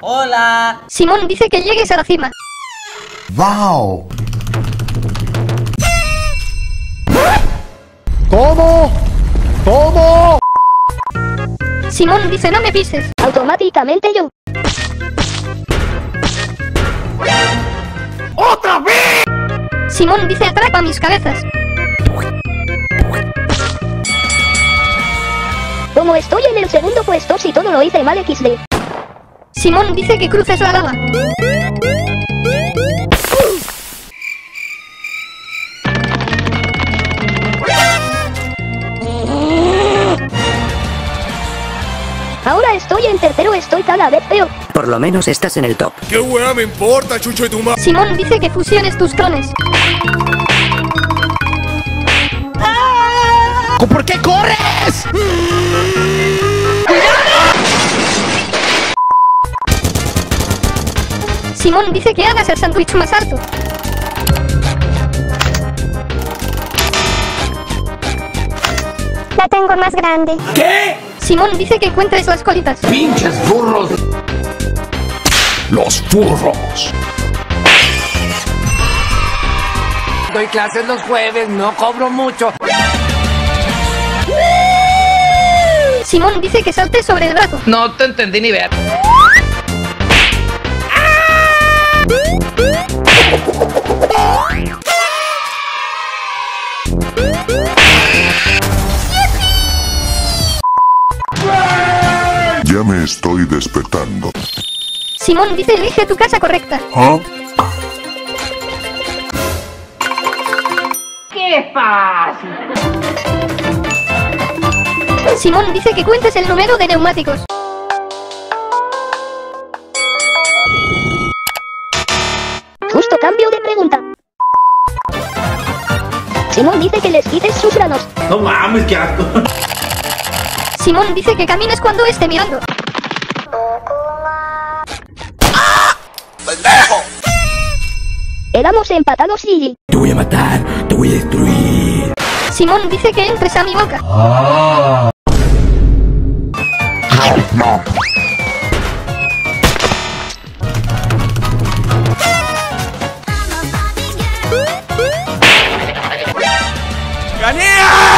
¡Hola! Simón dice que llegues a la cima. ¡Wow! ¿Cómo? ¿Cómo? Simón dice no me pises. Automáticamente yo. ¡Otra vez! Simón dice atrapa mis cabezas. Como estoy en el segundo puesto si todo lo hice mal XD. Simón dice que cruces la lava. Ahora estoy en tercero, estoy cada vez peor. Por lo menos estás en el top. ¡Qué hueá me importa, chucho de tu madre! Simón dice que fusiones tus clones. ¿Por qué corres? Simón dice que hagas el sándwich más alto. La tengo más grande. ¿Qué? Simón dice que encuentres las colitas. ¡Pinches burros! ¡Los burros! Doy clases los jueves, no cobro mucho. Simón dice que salte sobre el brazo. No te entendí ni ver. Ya me estoy despertando. Simón dice elige tu casa correcta. ¿Ah? ¡Qué fácil! Simón dice que cuentes el número de neumáticos. Justo cambio de pregunta. Simón dice que les quites sus granos. No mames, qué asco. Simón dice que camines cuando esté mirando. ¡Ah! ¡Pendejo! Éramos empatados y... Te voy a matar, te voy a destruir. Simón dice que entres a mi boca. ¡Ah! No. ¡Gané!